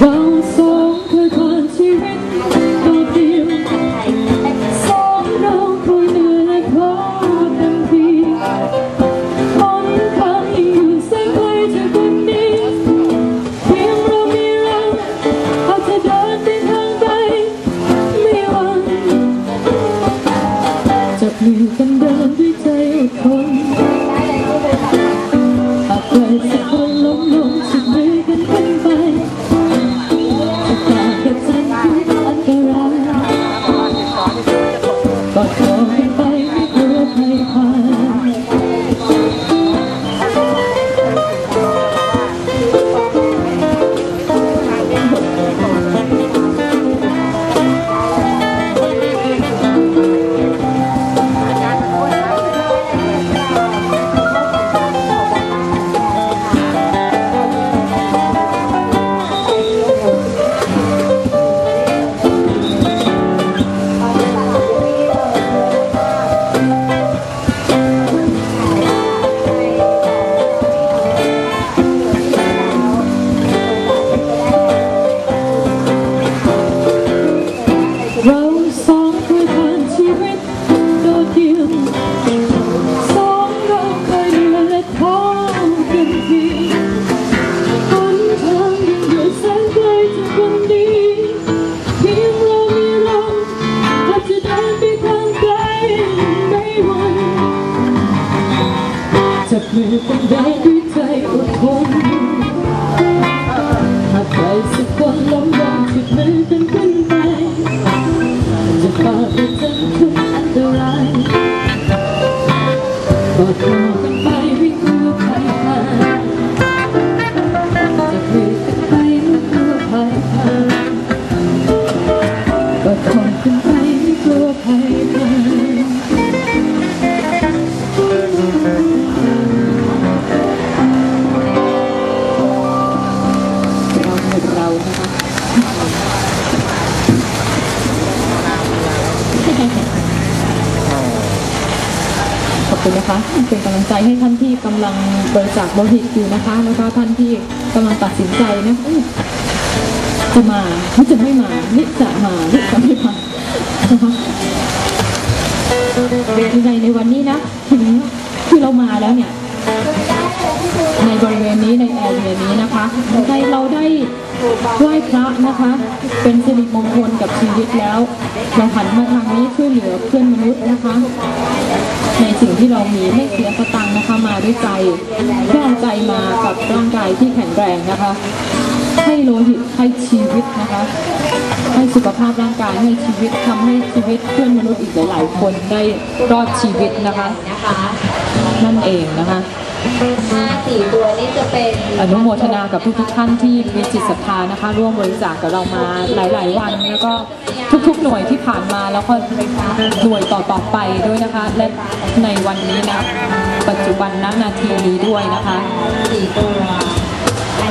Bao sóng thời gian chỉ biết bao điều อยู่นะคะเป็นกำลังใจให้ท่านที่กำลังบริจาคโลหิตอยู่นะคะแล้วก็ท่านที่กำลังตัดสินใจนะจะมาหรือจะไม่มาหรือจะมาหรือจะไม่มานะคะในวันนี้นะถึงคือเรามาแล้วเนี่ยในบริเวณนี้ในแอร์เรียนี้นะคะได้เราได้ไหว้พระนะคะเป็นสิริมงคลกับชีวิตแล้วเราหันมาทางนี้ช่วยเหลือเพื่อนมนุษย์นะคะในสิ่งที่เรามีให้เสียสตังค์นะคะมาด้วยใจร่างใจมากับร่างกายที่แข็งแรงนะคะให้โลหิตให้ชีวิตนะคะให้สุขภาพร่างกายให้ชีวิตทำให้ชีวิตเพื่อนมนุษย์อีกหลายๆคนได้รอดชีวิตนะคะนั่นเองนะคะ54ตัวนี้จะเป็นอนุโมทนากับทุกท่านที่มีจิตศรัทธานะคะร่วมบริจาคกับเรามาหลายๆวันแล้วก็ทุกๆหน่วยที่ผ่านมาแล้วก็หน่วยต่อๆไปด้วยนะคะและในวันนี้นะปัจจุบันณนาทีนี้ด้วยนะคะ4ตัวอัน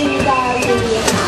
ีมดาวดีค่ะ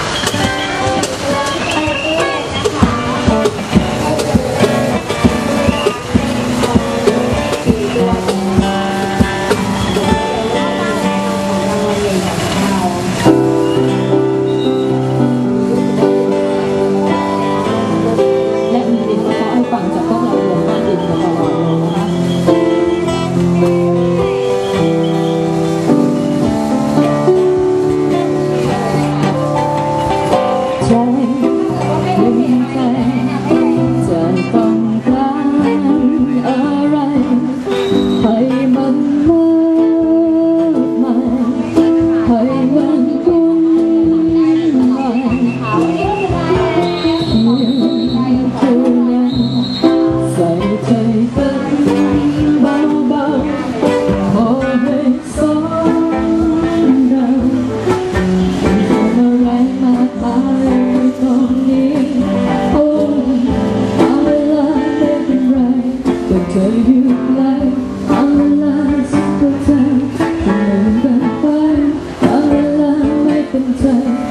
Hãy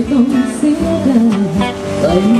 subscribe cho kênh Ghiền Mì Gõ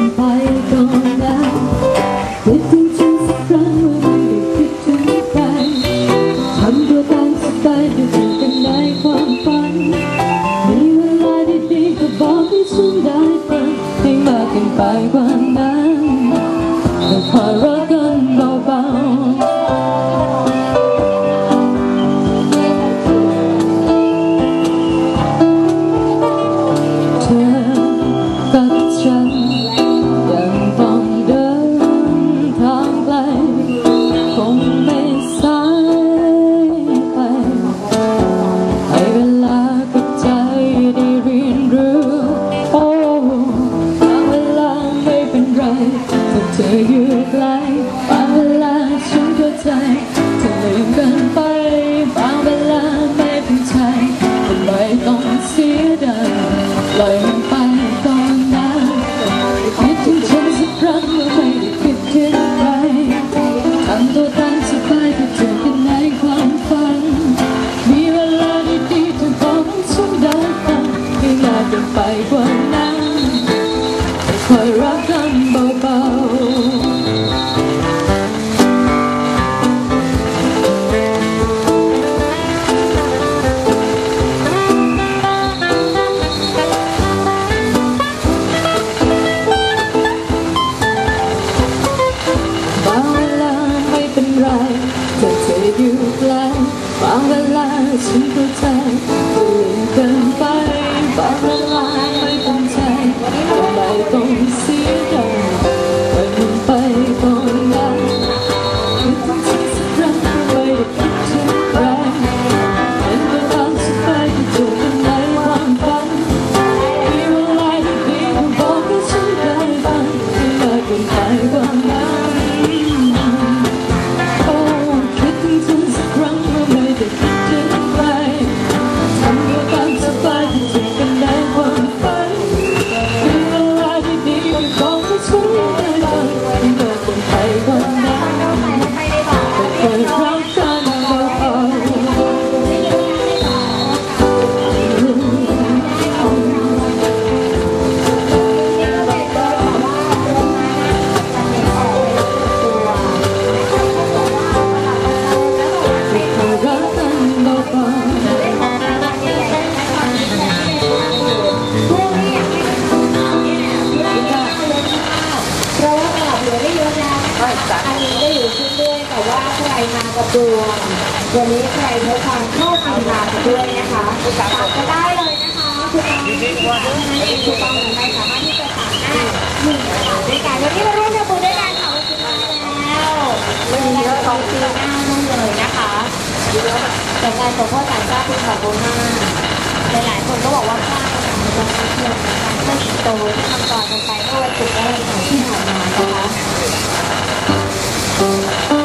Để không bỏ lỡ những video hấp dẫn รมากับดวงวันนี้ใครพบความโชคดีมาด้วยนะคะสามารถจะได้เลยนะคะคุณต้องได้สามารถที่จะสามารถด้วยกันวันนี้มาร่วมทำบุญด้วยกันค่ะวันศุกร์มาแล้ววันนี้เราต้องตีหน้านั่นเลยนะคะแต่งานของพ่อจ่ายจ้าคุณขอบคุณมากหลายคนก็บอกว่าข้าวมันจะมาเที่ยวมันอีกโตที่ทำก่อนกันไปเมื่อวันศุกร์และวันเสาร์ที่ผ่านมานะคะ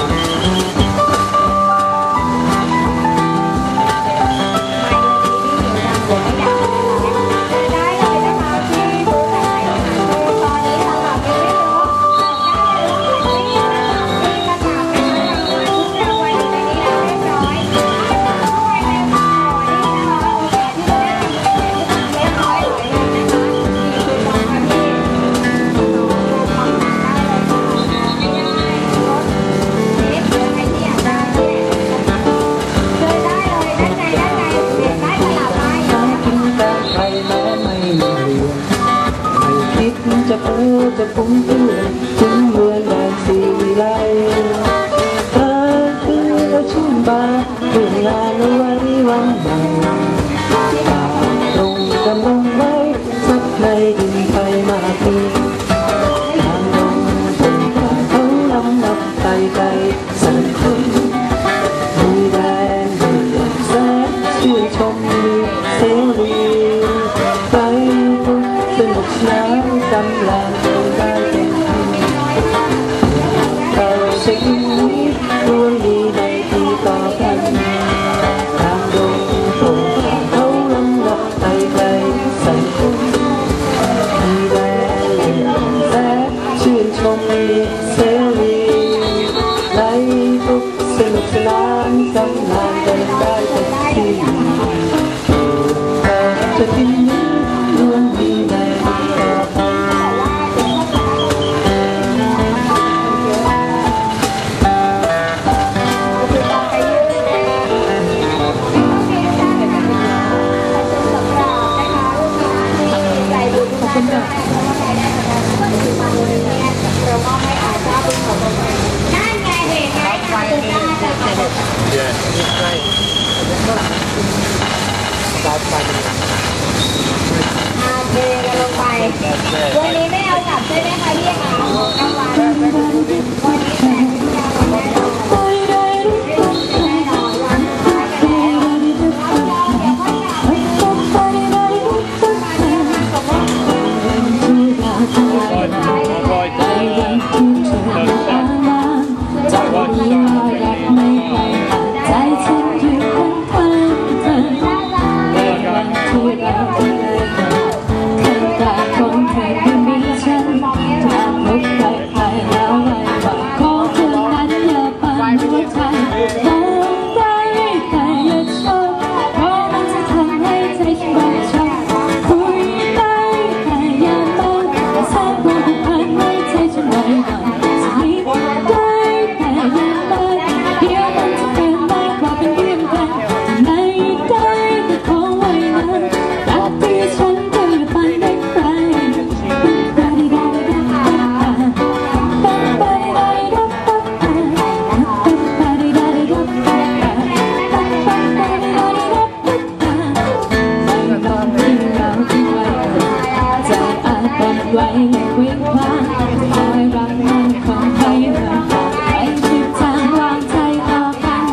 quanh quýt khoan hỏi rằng anh không thấy rằng anh chỉ chẳng loang thay áo khăn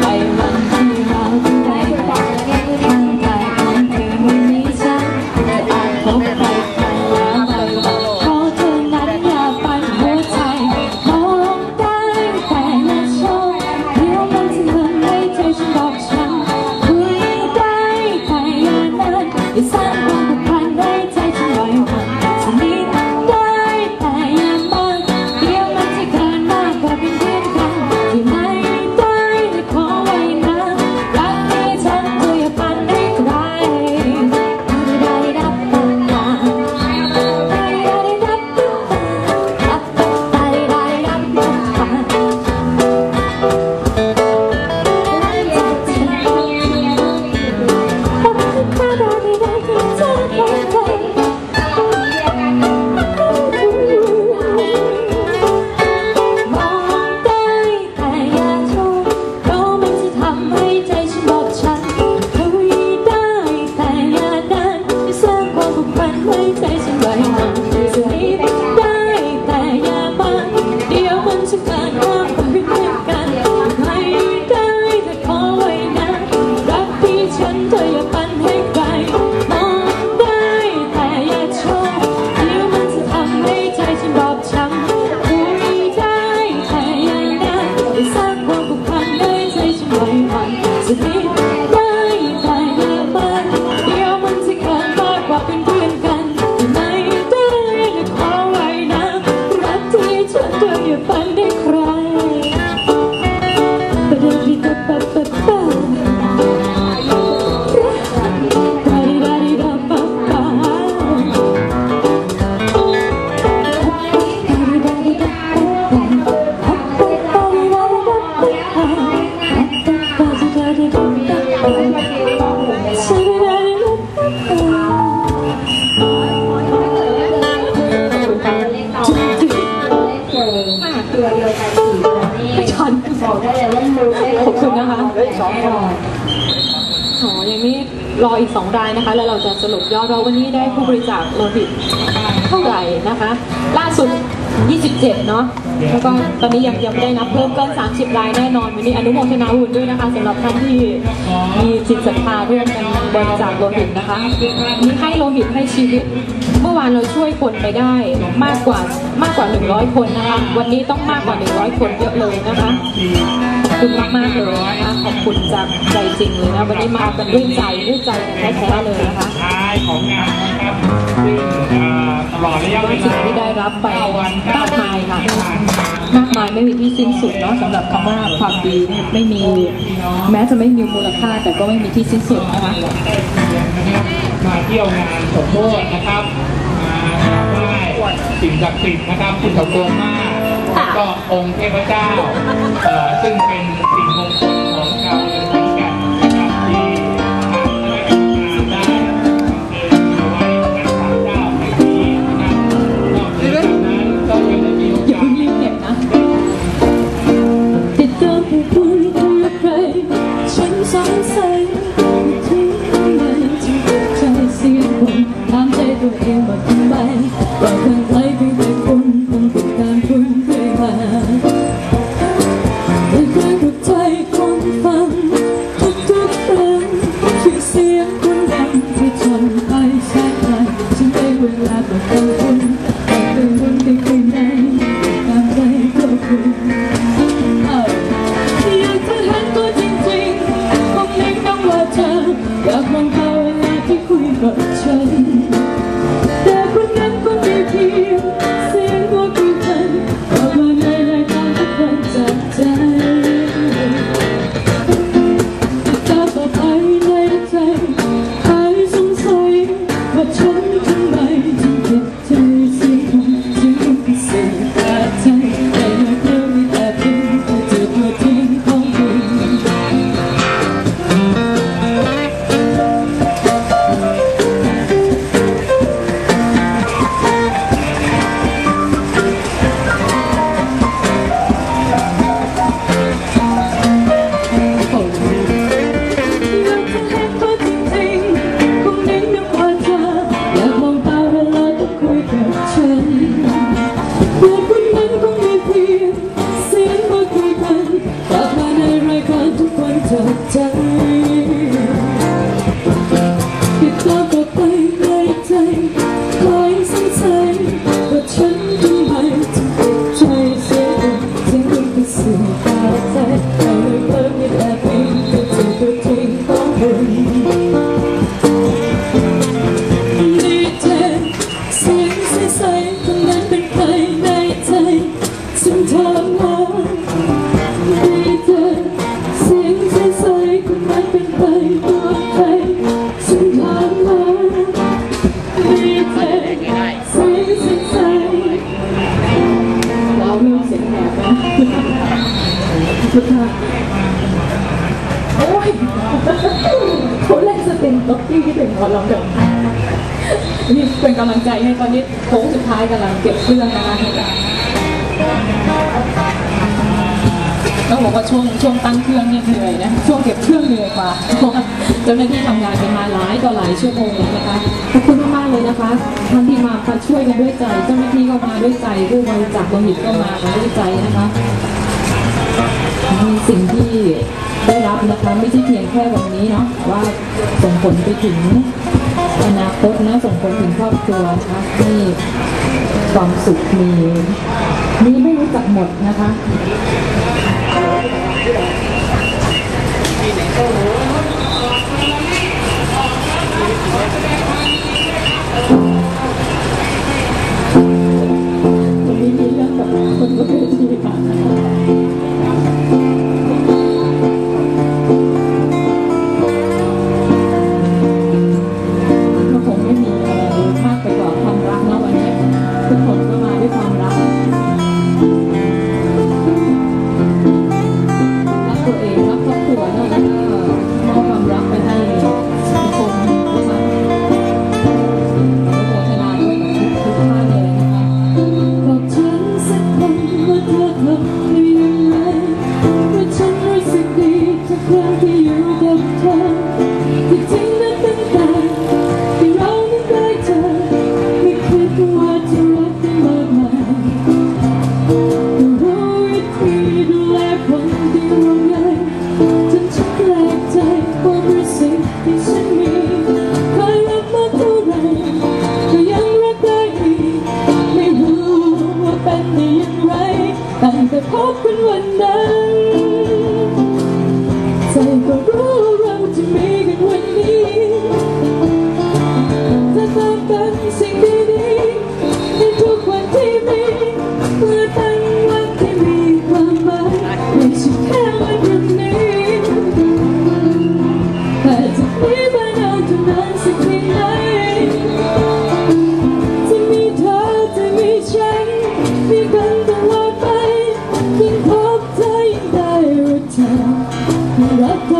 vậy mà khi nào cũng thấy anh không phải anh thì mình nghĩ rằng anh không phải anh là người có thương anh là bạn của thầy mong lòng tay phải là sâu nếu mình xin thương ngay thấy trong bọc trắng vui tay phải là nơi để sang qua một tháng đây thấy trong loài hoa. Hãy subscribe cho kênh Ghiền Mì Gõ để không bỏ lỡ những video hấp dẫn. Ôi, cố lênจะเป็นต๊อกกี้ที่เป็นหัวลองเดิมนี่เป็นกำลังใจให้ตอนนี้โค้งสุดท้ายกำลังเก็บเครื่องนะคะต้องบอกว่าช่วงตั้งเครื่องเหนื่อยนะช่วงเก็บเครื่องเหนื่อยกว่าเจ้าหน้าที่ทำงานเป็นมาหลายต่อหลายชั่วโมงนะคะขอบคุณมากๆเลยนะคะท่านที่มาช่วยกันด้วยใจเจ้าหน้าที่ก็มาด้วยใจผู้บริจาคโลหิตก็มาด้วยใจนะคะสิ่งที่ได้รับนะคะไม่ใช่เพียงแค่วันนี้เนาะว่าส่งผลไปถึงอนาคตนะส่งผลถึงครอบครัวนะคะที่ความสุขมีไม่รู้จักหมดนะคะวันนี้มีเรื่องกับคนก็เป็นที่ค่ะLife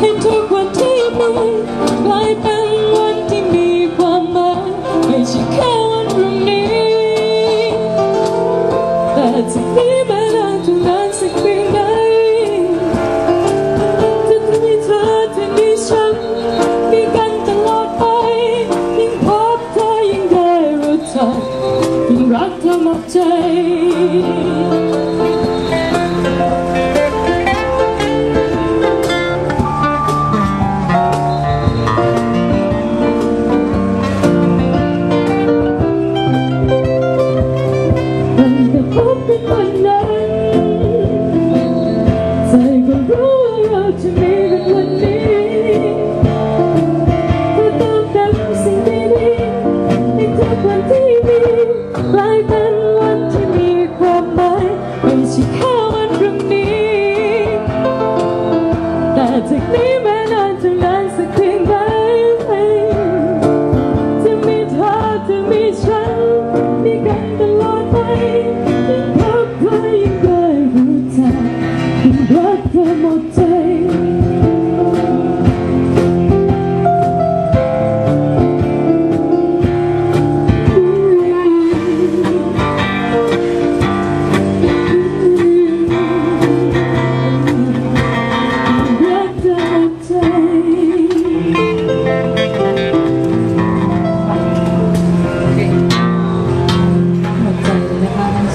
and want to be from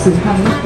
sự hạnh phúc.